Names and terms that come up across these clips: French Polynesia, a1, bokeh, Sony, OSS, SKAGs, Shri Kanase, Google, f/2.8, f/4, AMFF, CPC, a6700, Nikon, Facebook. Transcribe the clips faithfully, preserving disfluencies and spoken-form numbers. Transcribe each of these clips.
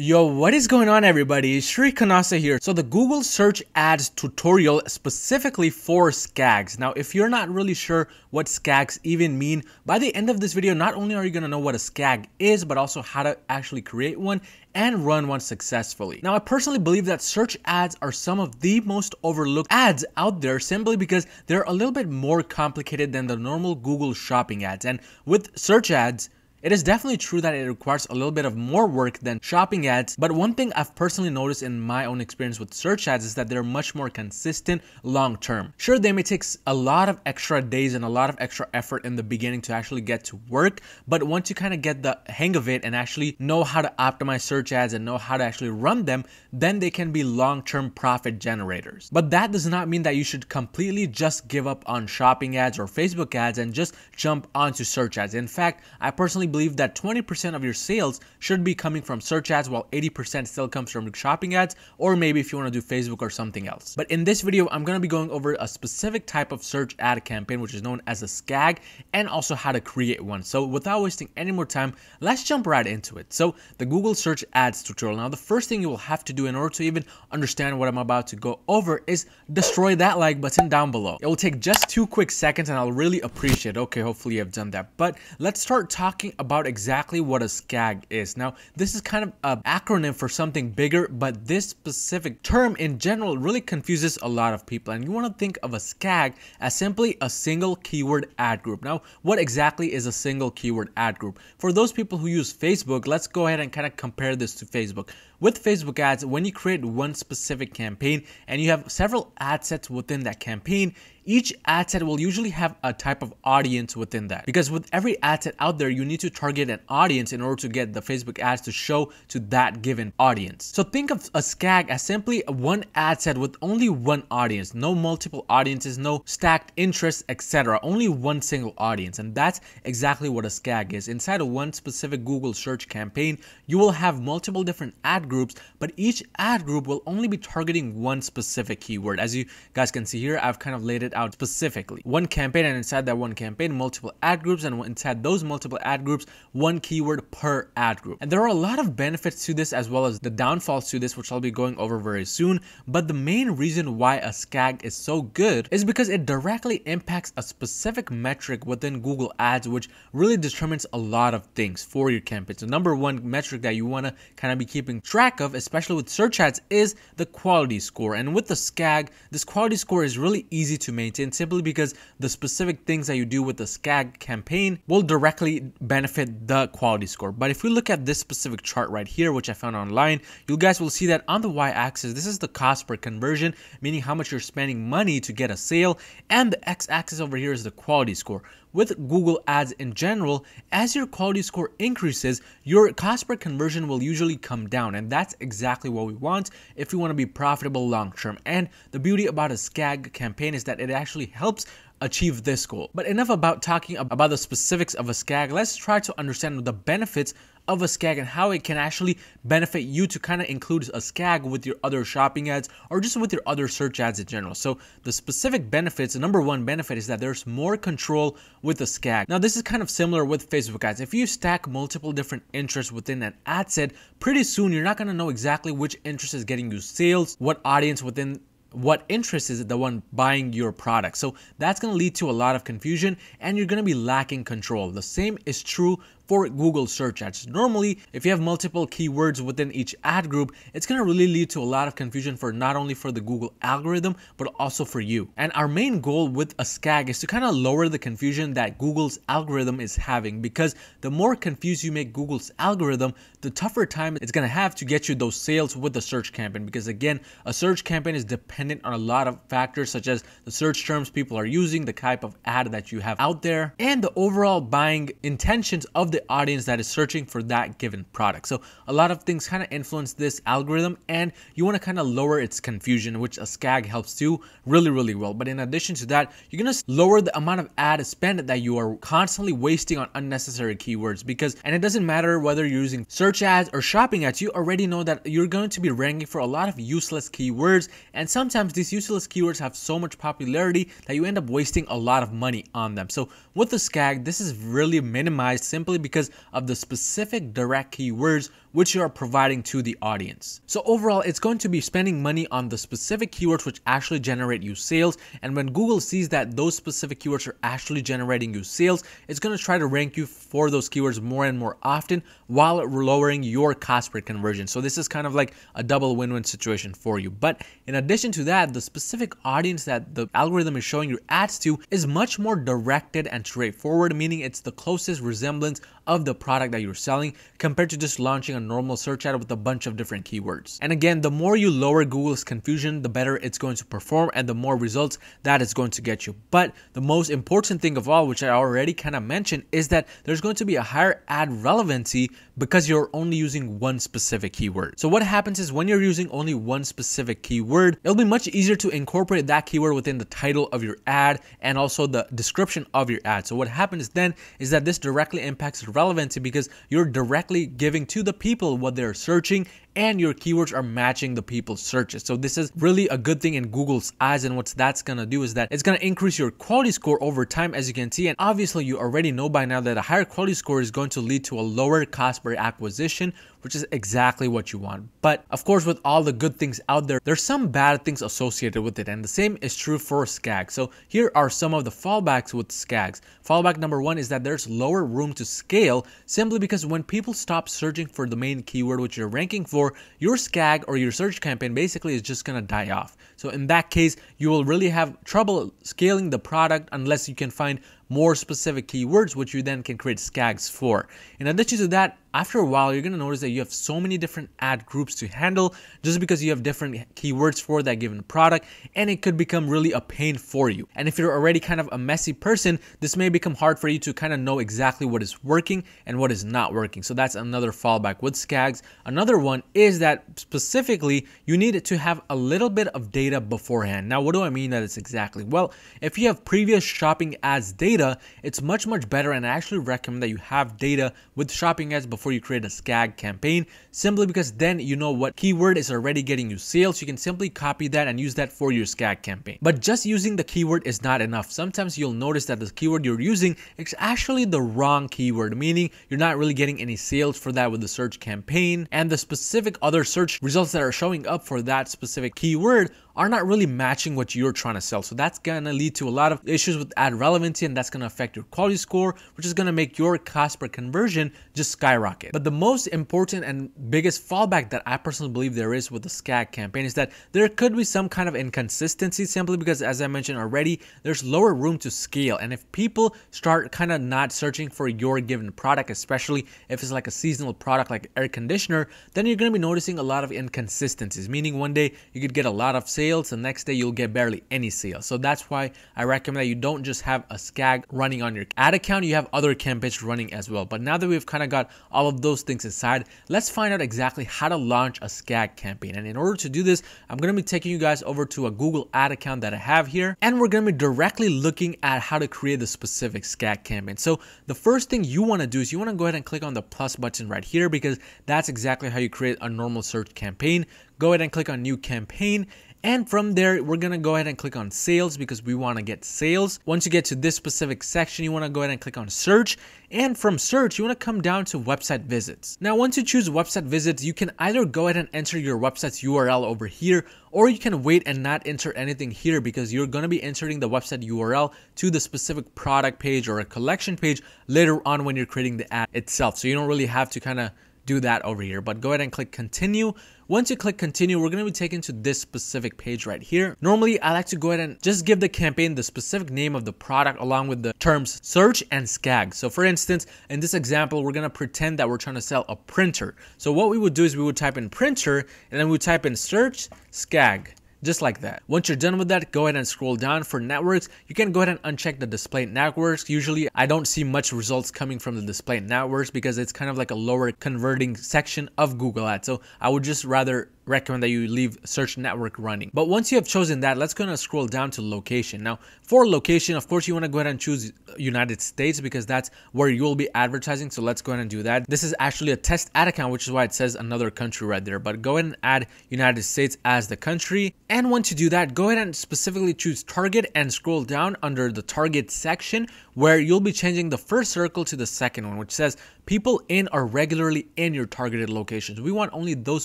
Yo, what is going on everybody? Shri Kanase here. So the Google search ads tutorial specifically for SKAGs. Now, if you're not really sure what SKAGs even mean, by the end of this video, not only are you gonna know what a SKAG is, but also how to actually create one and run one successfully. Now, I personally believe that search ads are some of the most overlooked ads out there simply because they're a little bit more complicated than the normal Google shopping ads. And with search ads, it is definitely true that it requires a little bit of more work than shopping ads, but one thing I've personally noticed in my own experience with search ads is that they're much more consistent long term. Sure, they may take a lot of extra days and a lot of extra effort in the beginning to actually get to work, but once you kind of get the hang of it and actually know how to optimize search ads and know how to actually run them, then they can be long-term profit generators. But that does not mean that you should completely just give up on shopping ads or Facebook ads and just jump onto search ads. In fact, I personally believe that twenty percent of your sales should be coming from search ads while eighty percent still comes from shopping ads, or maybe if you want to do Facebook or something else. But in this video, I'm going to be going over a specific type of search ad campaign, which is known as a SKAG, and also how to create one. So without wasting any more time, let's jump right into it. So the Google search ads tutorial. Now, the first thing you will have to do in order to even understand what I'm about to go over is destroy that like button down below. It will take just two quick seconds and I'll really appreciate it. Okay, hopefully I've done that. But let's start talking about exactly what a SKAG is. Now, this is kind of an acronym for something bigger, but this specific term in general really confuses a lot of people. And you want to think of a SKAG as simply a single keyword ad group. Now, what exactly is a single keyword ad group? For those people who use Facebook, let's go ahead and kind of compare this to Facebook. With Facebook ads, when you create one specific campaign and you have several ad sets within that campaign, each ad set will usually have a type of audience within that, because with every ad set out there, you need to target an audience in order to get the Facebook ads to show to that given audience. So think of a SKAG as simply one ad set with only one audience, no multiple audiences, no stacked interests, et cetera. Only one single audience, and that's exactly what a SKAG is. Inside of one specific Google search campaign, you will have multiple different ad groups, but each ad group will only be targeting one specific keyword. As you guys can see here, I've kind of laid it out specifically. One campaign, and inside that one campaign, multiple ad groups, and inside those multiple ad groups, one keyword per ad group. And there are a lot of benefits to this as well as the downfalls to this, which I'll be going over very soon. But the main reason why a SKAG is so good is because it directly impacts a specific metric within Google Ads, which really determines a lot of things for your campaign. So number one metric that you want to kind of be keeping track of, especially with search ads, is the quality score. And with the SKAG, this quality score is really easy to maintain, simply because the specific things that you do with the SKAG campaign will directly benefit the quality score. But if you look at this specific chart right here, which I found online, you guys will see that on the y-axis, this is the cost per conversion, meaning how much you're spending money to get a sale, and the x-axis over here is the quality score. With Google Ads in general, as your quality score increases, your cost per conversion will usually come down, and that's exactly what we want if you want to be profitable long term. And the beauty about a SKAG campaign is that it actually helps achieve this goal. But enough about talking about the specifics of a SKAG. Let's try to understand the benefits of a SKAG and how it can actually benefit you to kind of include a SKAG with your other shopping ads or just with your other search ads in general. So the specific benefits, the number one benefit is that there's more control with a SKAG. Now, this is kind of similar with Facebook ads. If you stack multiple different interests within an ad set, pretty soon you're not going to know exactly which interest is getting you sales, what audience within what interest is the one buying your product. So that's going to lead to a lot of confusion and you're going to be lacking control. The same is true for Google search ads. Normally, if you have multiple keywords within each ad group, it's gonna really lead to a lot of confusion for not only for the Google algorithm, but also for you. And our main goal with a SKAG is to kind of lower the confusion that Google's algorithm is having, because the more confused you make Google's algorithm, the tougher time it's gonna have to get you those sales with the search campaign. Because again, a search campaign is dependent on a lot of factors such as the search terms people are using, the type of ad that you have out there, and the overall buying intentions of the audience that is searching for that given product. So a lot of things kind of influence this algorithm, and you want to kind of lower its confusion, which a SKAG helps do really, really well. But in addition to that, you're going to lower the amount of ad spend that you are constantly wasting on unnecessary keywords, because, and it doesn't matter whether you're using search ads or shopping ads, you already know that you're going to be ranking for a lot of useless keywords. And sometimes these useless keywords have so much popularity that you end up wasting a lot of money on them. So with the SKAG, this is really minimized simply because because of the specific direct keywords which you are providing to the audience. So overall, it's going to be spending money on the specific keywords which actually generate you sales. And when Google sees that those specific keywords are actually generating you sales, it's going to try to rank you for those keywords more and more often while lowering your cost per conversion. So this is kind of like a double win-win situation for you. But in addition to that, the specific audience that the algorithm is showing your ads to is much more directed and straightforward, meaning it's the closest resemblance of the product that you're selling compared to just launching a normal search ad with a bunch of different keywords. And again, the more you lower Google's confusion, the better it's going to perform and the more results that it's going to get you. But the most important thing of all, which I already kind of mentioned, is that there's going to be a higher ad relevancy because you're only using one specific keyword. So what happens is when you're using only one specific keyword, it'll be much easier to incorporate that keyword within the title of your ad and also the description of your ad. So what happens then is that this directly impacts relevancy because you're directly giving to the people what they're searching and your keywords are matching the people's searches. So this is really a good thing in Google's eyes, and what that's gonna do is that it's gonna increase your quality score over time, as you can see. And obviously you already know by now that a higher quality score is going to lead to a lower cost per acquisition, which is exactly what you want. But of course, with all the good things out there, there's some bad things associated with it, and the same is true for SKAGs. So here are some of the fallbacks with SKAGs. Fallback number one is that there's lower room to scale, simply because when people stop searching for the main keyword which you're ranking for, your SKAG or your search campaign basically is just gonna die off. So in that case, you will really have trouble scaling the product unless you can find more specific keywords, which you then can create SKAGs for. In addition to that, after a while, you're gonna notice that you have so many different ad groups to handle just because you have different keywords for that given product, and it could become really a pain for you. And if you're already kind of a messy person, this may become hard for you to kind of know exactly what is working and what is not working. So that's another fallback with SKAGs. Another one is that specifically, you need to have a little bit of data beforehand. Now, what do I mean that it's exactly? Well, if you have previous shopping ads data, it's much, much better, and I actually recommend that you have data with shopping ads before you create a SKAG campaign, simply because then you know what keyword is already getting you sales. You can simply copy that and use that for your SKAG campaign. But just using the keyword is not enough. Sometimes you'll notice that the keyword you're using is actually the wrong keyword, meaning you're not really getting any sales for that with the search campaign, and the specific other search results that are showing up for that specific keyword are not really matching what you're trying to sell. So that's gonna lead to a lot of issues with ad relevancy, and that's gonna affect your quality score, which is gonna make your cost per conversion just skyrocket. But the most important and biggest fallback that I personally believe there is with the SKAG campaign is that there could be some kind of inconsistency, simply because, as I mentioned already, there's lower room to scale. And if people start kind of not searching for your given product, especially if it's like a seasonal product like air conditioner, then you're gonna be noticing a lot of inconsistencies, meaning one day you could get a lot of sales, the next day you'll get barely any sales. So that's why I recommend that you don't just have a SKAG running on your ad account, you have other campaigns running as well. But now that we've kind of got all of those things aside, let's find out exactly how to launch a SKAG campaign. And in order to do this, I'm going to be taking you guys over to a Google ad account that I have here, and we're going to be directly looking at how to create the specific SKAG campaign. So the first thing you want to do is you want to go ahead and click on the plus button right here, because that's exactly how you create a normal search campaign. Go ahead and click on new campaign. And from there, we're gonna go ahead and click on sales, because we wanna get sales. Once you get to this specific section, you wanna go ahead and click on search. And from search, you wanna come down to website visits. Now, once you choose website visits, you can either go ahead and enter your website's U R L over here, or you can wait and not enter anything here, because you're gonna be entering the website U R L to the specific product page or a collection page later on when you're creating the ad itself. So you don't really have to kinda do that over here, but go ahead and click continue. Once you click continue, we're going to be taken to this specific page right here. Normally, I like to go ahead and just give the campaign the specific name of the product along with the terms search and SKAG. So for instance, in this example, we're going to pretend that we're trying to sell a printer. So what we would do is we would type in printer, and then we would type in search SKAG. Just like that. Once you're done with that, go ahead and scroll down. For networks, you can go ahead and uncheck the display networks. Usually I don't see much results coming from the display networks because it's kind of like a lower converting section of Google ads. So I would just rather recommend that you leave search network running. But once you have chosen that, let's kind of scroll down to location. Now for location, of course, you want to go ahead and choose United States because that's where you'll be advertising. So let's go ahead and do that. This is actually a test ad account, which is why it says another country right there, but go ahead and add United States as the country. And once you do that, go ahead and specifically choose target and scroll down under the target section where you'll be changing the first circle to the second one, which says people in are regularly in your targeted locations. We want only those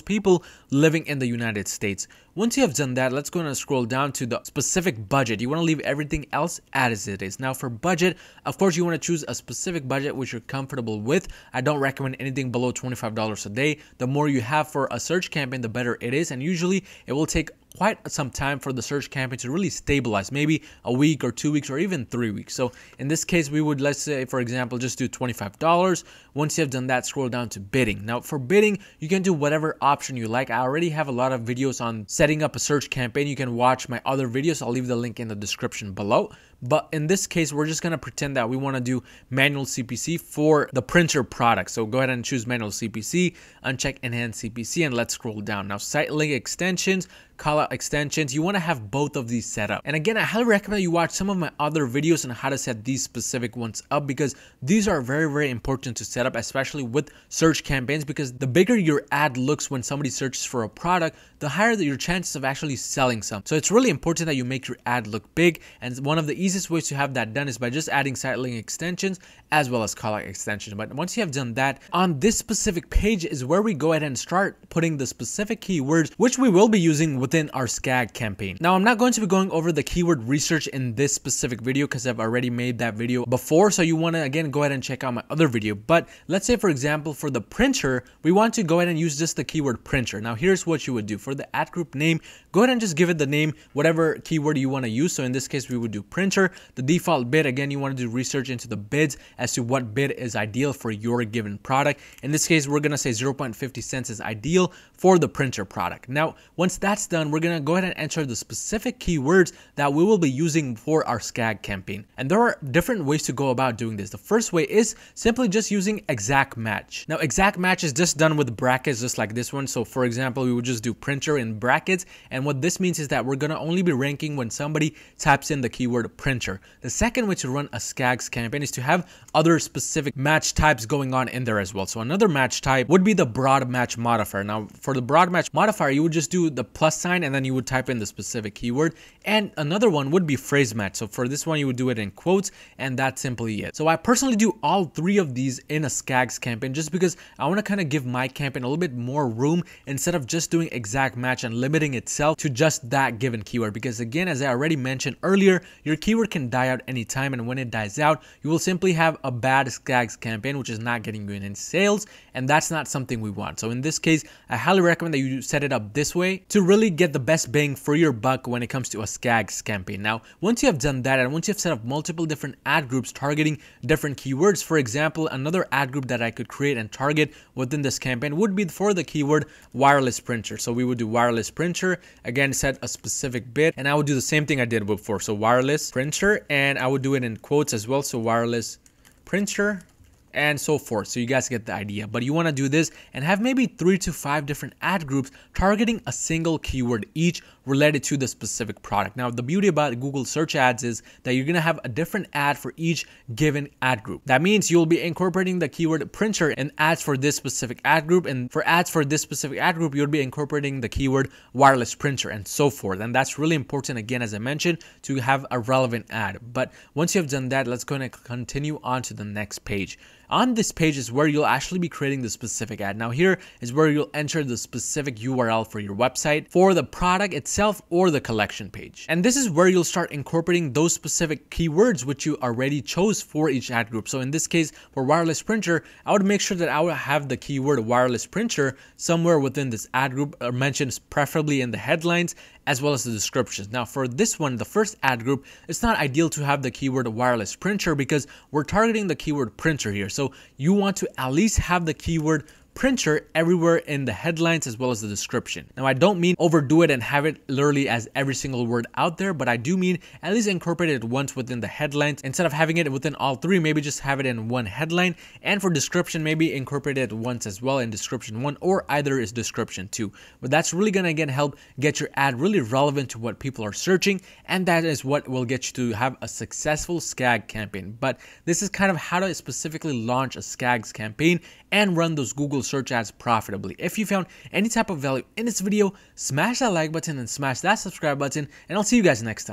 people living in the United States. Once you have done that, let's go and scroll down to the specific budget. You want to leave everything else as it is. Now for budget, of course, you want to choose a specific budget which you're comfortable with. I don't recommend anything below twenty-five dollars a day. The more you have for a search campaign, the better it is. And usually it will take quite some time for the search campaign to really stabilize, maybe a week or two weeks or even three weeks. So in this case, we would, let's say, for example, just do twenty-five dollars. Once you have done that, scroll down to bidding. Now for bidding, you can do whatever option you like. I already have a lot of videos on setting up a search campaign. You can watch my other videos. I'll leave the link in the description below. But in this case, we're just going to pretend that we want to do manual C P C for the printer product. So go ahead and choose manual C P C, uncheck enhanced C P C, and let's scroll down. Now site link extensions, callout extensions, you want to have both of these set up. And again, I highly recommend you watch some of my other videos on how to set these specific ones up because these are very, very important to set up, especially with search campaigns, because the bigger your ad looks when somebody searches for a product, the higher your chances of actually selling some. So it's really important that you make your ad look big. And one of the easiest ways to have that done is by just adding site link extensions as well as callout extensions. But once you have done that, on this specific page is where we go ahead and start putting the specific keywords which we will be using within our SKAG campaign. Now I'm not going to be going over the keyword research in this specific video because I've already made that video before, so you want to again go ahead and check out my other video. But let's say, for example, for the printer, we want to go ahead and use just the keyword printer. Now here's what you would do. For the ad group name, go ahead and just give it the name, whatever keyword you want to use. So in this case, we would do printer. The default bid, again, you want to do research into the bids as to what bid is ideal for your given product. In this case, we're going to say zero point five zero cents is ideal for the printer product. Now, once that's done, we're going to go ahead and enter the specific keywords that we will be using for our SKAG campaign. And there are different ways to go about doing this. The first way is simply just using exact match. Now, exact match is just done with brackets, just like this one. So for example, we would just do printer in brackets. And what this means is that we're going to only be ranking when somebody types in the keyword printer. The second way to run a SKAGs campaign is to have other specific match types going on in there as well. So another match type would be the broad match modifier. Now for the broad match modifier, you would just do the plus sign and then you would type in the specific keyword. And another one would be phrase match. So for this one, you would do it in quotes, and that's simply it. So I personally do all three of these in a SKAGs campaign just because I want to kind of give my campaign a little bit more room instead of just doing exact match and limiting itself to just that given keyword. Because again, as I already mentioned earlier, your keyword can die out anytime, and when it dies out, you will simply have a bad SKAGs campaign which is not getting you any sales, and that's not something we want. So in this case, I highly recommend that you set it up this way to really get the best bang for your buck when it comes to a SKAGs campaign. Now once you have done that, and once you've set up multiple different ad groups targeting different keywords, for example, another ad group that I could create and target within this campaign would be for the keyword wireless printer. So we would do wireless printer, again set a specific bid, and I would do the same thing I did before. So wireless printer, and I would do it in quotes as well. So wireless printer and so forth. So you guys get the idea, but you want to do this and have maybe three to five different ad groups targeting a single keyword each related to the specific product. Now, the beauty about Google search ads is that you're going to have a different ad for each given ad group. That means you'll be incorporating the keyword printer in ads for this specific ad group, and for ads for this specific ad group, you'll be incorporating the keyword wireless printer and so forth. And that's really important, again, as I mentioned, to have a relevant ad. But once you have done that, let's go and continue on to the next page. On this page is where you'll actually be creating the specific ad. Now here is where you'll enter the specific U R L for your website, for the product itself, or the collection page. And this is where you'll start incorporating those specific keywords which you already chose for each ad group. So in this case, for wireless printer, I would make sure that I would have the keyword wireless printer somewhere within this ad group, or mentioned preferably in the headlines as well as the descriptions. Now for this one, the first ad group, it's not ideal to have the keyword wireless printer because we're targeting the keyword printer here. So you want to at least have the keyword printer everywhere in the headlines as well as the description. Now, I don't mean overdo it and have it literally as every single word out there, but I do mean at least incorporate it once within the headlines. Instead of having it within all three, maybe just have it in one headline. And for description, maybe incorporate it once as well in description one, or either is description two. But that's really gonna, again, help get your ad really relevant to what people are searching. And that is what will get you to have a successful SKAG campaign. But this is kind of how to specifically launch a SKAGs campaign and run those Google search ads profitably. If you found any type of value in this video, smash that like button and smash that subscribe button, and I'll see you guys next time.